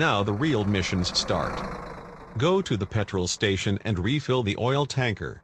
Now the real missions start. Go to the petrol station and refill the oil tanker.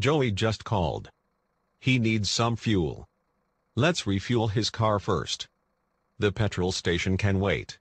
Joey just called. He needs some fuel. Let's refuel his car first. The petrol station can wait.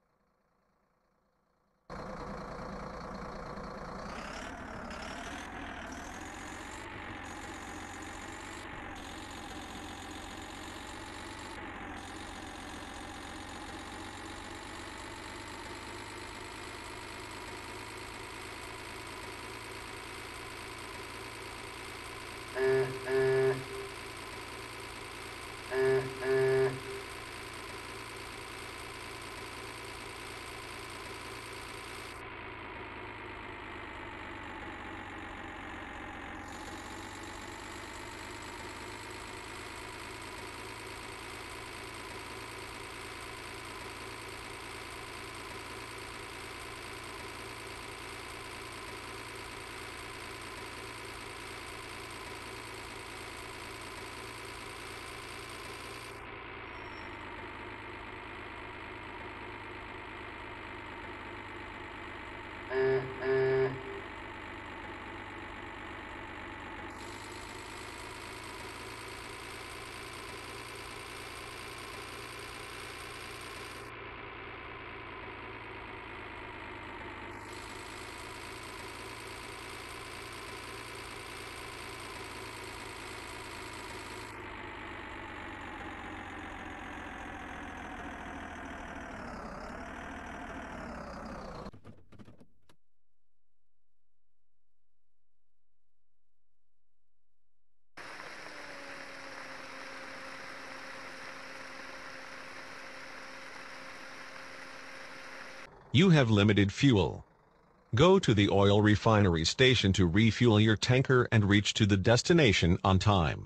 You have limited fuel. Go to the oil refinery station to refuel your tanker and reach to the destination on time.